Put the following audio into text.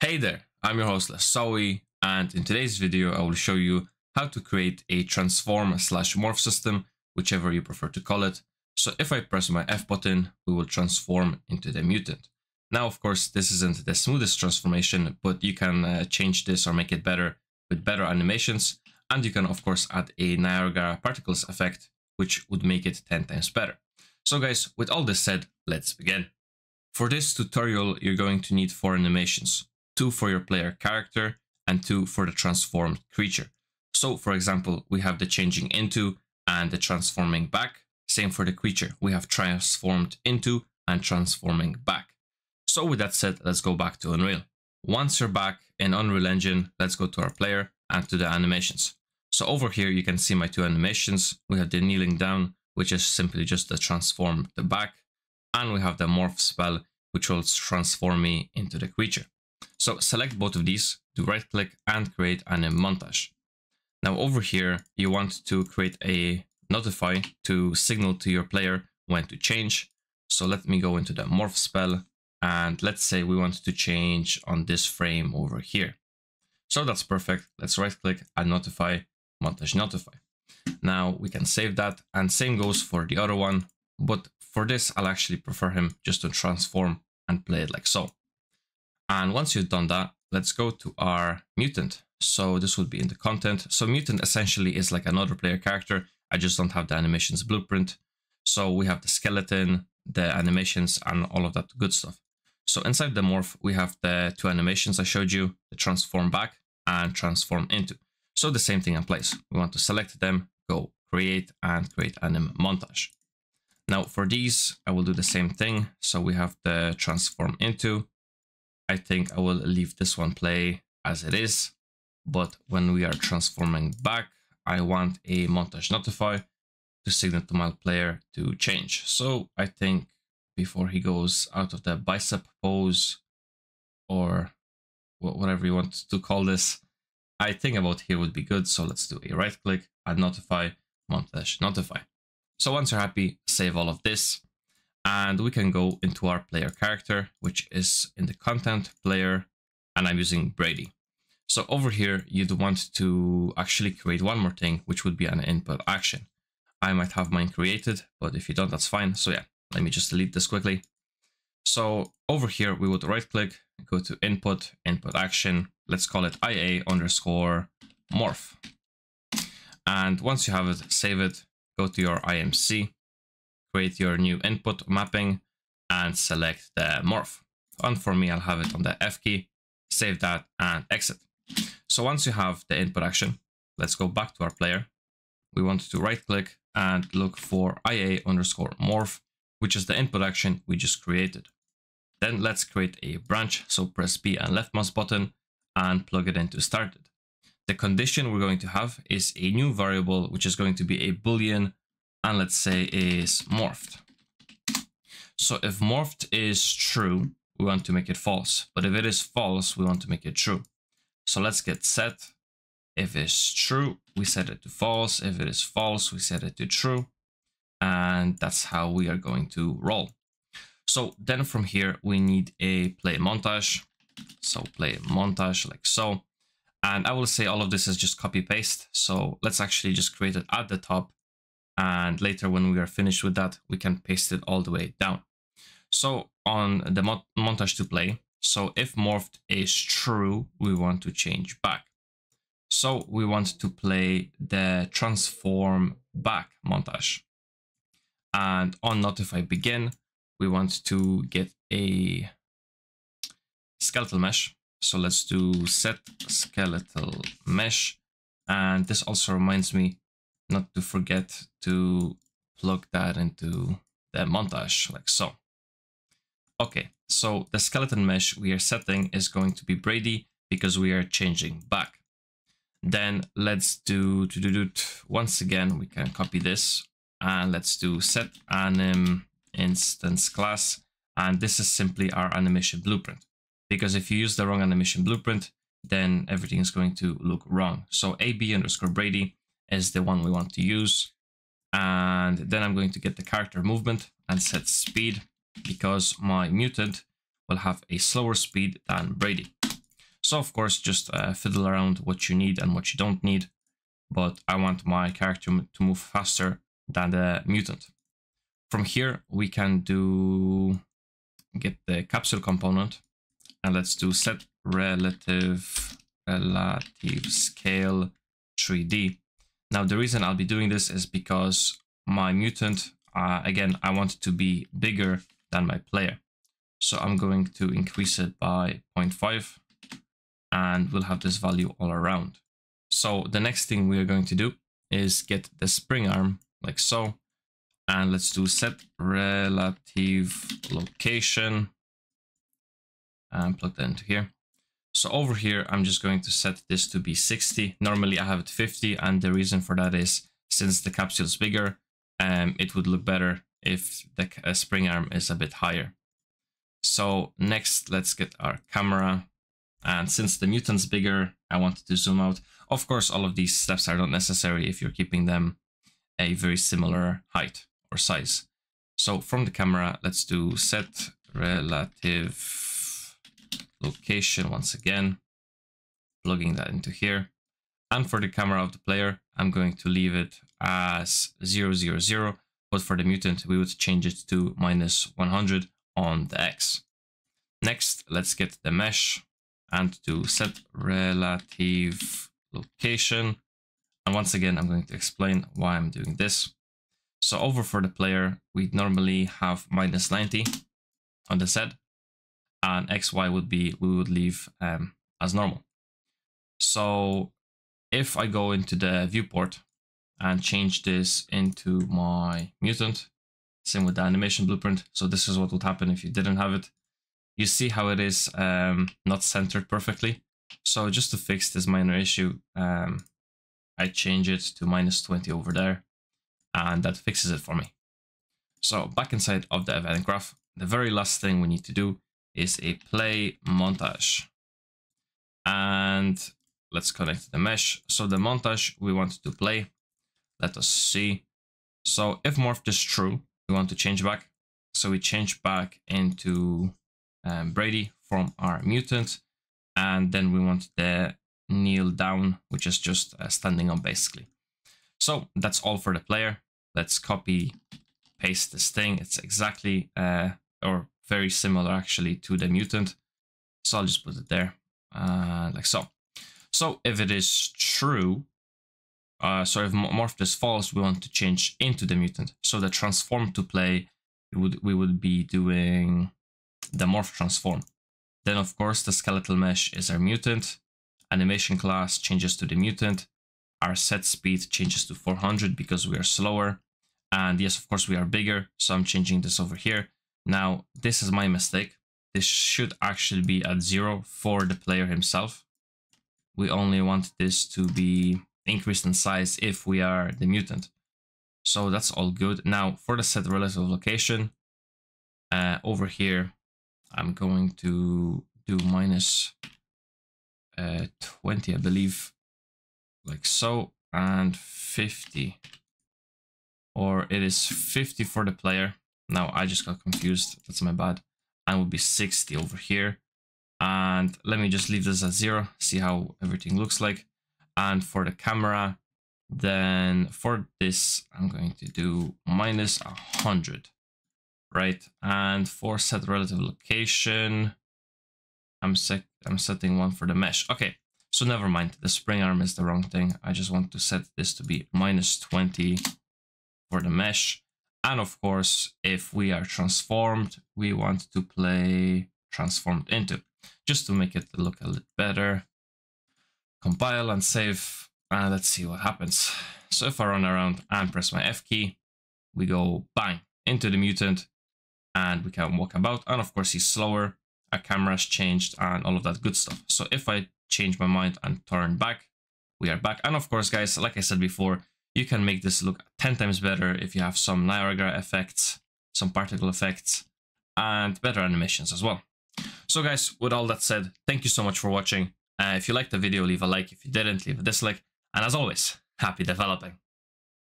Hey there, I'm your host Lasowi, and in today's video I will show you how to create a transform slash morph system, whichever you prefer to call it. So if I press my F button, we will transform into the mutant. Now of course this isn't the smoothest transformation, but you can change this or make it better with better animations, and you can of course add a Niagara particles effect, which would make it 10 times better. So guys, with all this said, let's begin. For this tutorial you're going to need 4 animations. 2 for your player character and 2 for the transformed creature. So for example, we have the changing into and the transforming back. Same for the creature, we have transformed into and transforming back. So with that said, let's go back to Unreal. Once you're back in Unreal Engine, let's go to our player and to the animations. So over here you can see my 2 animations. We have the kneeling down, which is simply just the transform the back, and we have the morph spell, which will transform me into the creature. So select both of these, do right click and create an anim montage. Now over here you want to create a notify to signal to your player when to change. So let me go into the morph spell, and let's say we want to change on this frame over here. So that's perfect. Let's right click and notify, montage notify. Now we can save that, and same goes for the other one, but for this I'll actually prefer him just to transform and play it like so. And once you've done that, let's go to our mutant. So this would be in the content. So mutant essentially is like another player character. I just don't have the animations blueprint. So we have the skeleton, the animations, and all of that good stuff. So inside the morph, we have the 2 animations I showed you, the transform back and transform into. So the same thing in place. We want to select them, go create and create anim montage. Now for these, I will do the same thing. So we have the transform into. I think I will leave this one play as it is, but when we are transforming back, I want a montage notify to signal to my player to change. So I think before he goes out of the bicep pose or whatever you want to call this, I think about here would be good. So let's do a right click and notify, montage notify. So once you're happy, save all of this. And we can go into our player character, which is in the content player, and I'm using Brady. So over here, you'd want to actually create one more thing, which would be an input action. I might have mine created, but if you don't, that's fine. So yeah, let me just delete this quickly. So over here, we would right click, go to input, input action. Let's call it IA underscore morph. And once you have it, save it, go to your IMC. Create your new input mapping and select the morph. And for me, I'll have it on the F key, save that and exit. So once you have the input action, let's go back to our player. We want to right click and look for IA underscore morph, which is the input action we just created. Then let's create a branch. So press B and left mouse button and plug it into started. The condition we're going to have is a new variable, which is going to be a Boolean, and let's say is morphed. So if morphed is true, we want to make it false, but if it is false, we want to make it true. So let's get set. If it's true, we set it to false. If it is false, we set it to true. And that's how we are going to roll. So then from here, we need a play montage. So play montage like so. And I will say all of this is just copy paste. So let's actually just create it at the top. And later when we are finished with that, we can paste it all the way down. So on the montage to play, so if morphed is true, we want to change back. So we want to play the transform back montage. And on notify begin, we want to get a skeletal mesh. So let's do set skeletal mesh. And this also reminds me not to forget to plug that into the montage like so. Okay, so the skeleton mesh we are setting is going to be Brady because we are changing back. Then let's do once again, we can copy this and let's do set anim instance class, and this is simply our animation blueprint, because if you use the wrong animation blueprint, then everything is going to look wrong. So AB underscore Brady is the one we want to use. And then I'm going to get the character movement and set speed, because my mutant will have a slower speed than Brady. So of course, just fiddle around what you need and what you don't need. But I want my character to move faster than the mutant. From here, we can get the capsule component, and let's do set relative scale 3D. Now, the reason I'll be doing this is because my mutant, again, I want it to be bigger than my player. So I'm going to increase it by 0.5, and we'll have this value all around. So the next thing we are going to do is get the spring arm, like so. And let's do set relative location and plug that into here. So over here, I'm just going to set this to be 60. Normally I have it 50, and the reason for that is since the capsule is bigger, it would look better if the spring arm is a bit higher. So next, let's get our camera. And since the mutant's bigger, I wanted to zoom out. Of course, all of these steps are not necessary if you're keeping them a very similar height or size. So from the camera, let's do set relative location once again, plugging that into here. And for the camera of the player, I'm going to leave it as 000, but for the mutant, we would change it to -100 on the X. Next, let's get the mesh and do set relative location. And once again, I'm going to explain why I'm doing this. So over for the player, we normally have -90 on the set, and XY would be, we would leave as normal. So if I go into the viewport and change this into my mutant, same with the animation blueprint. So this is what would happen if you didn't have it. You see how it is not centered perfectly. So just to fix this minor issue, I change it to -20 over there, and that fixes it for me. So back inside of the event graph, the very last thing we need to do is a play montage. And let's connect the mesh. So the montage we want to play, let us see. So if morphed is true, we want to change back. So we change back into Brady from our mutant, and then we want the kneel down, which is just standing up basically. So that's all for the player. Let's copy paste this thing. It's exactly or very similar actually to the mutant, so I'll just put it there like so. So if it is true, so if morphed is false, we want to change into the mutant. So the transform to play, we would be doing the morph transform. Then of course the skeletal mesh is our mutant. Animation class changes to the mutant. Our set speed changes to 400 because we are slower. And yes, of course, we are bigger. So I'm changing this over here. Now, this is my mistake. This should actually be at 0 for the player himself. We only want this to be increased in size if we are the mutant. So that's all good. Now, for the set relative location, over here, I'm going to do -20, I believe, like so, and 50, or it is 50 for the player. Now I just got confused, that's my bad. And would be 60 over here, and let me just leave this at 0, see how everything looks like. And for the camera, then for this I'm going to do -100, right? And for set relative location, I'm setting one for the mesh. Okay, so never mind. The spring arm is the wrong thing. I just want to set this to be -20 for the mesh. And of course, if we are transformed, we want to play transformed into, just to make it look a little better. Compile and save. And let's see what happens. So if I run around and press my F key, we go bang into the mutant, and we can walk about. And of course, he's slower. Our camera's changed and all of that good stuff. So if I change my mind and turn back, we are back. And of course, guys, like I said before, you can make this look 10 times better if you have some Niagara effects, some particle effects, and better animations as well. So guys, with all that said, thank you so much for watching. If you liked the video, leave a like. If you didn't, leave a dislike. And as always, happy developing.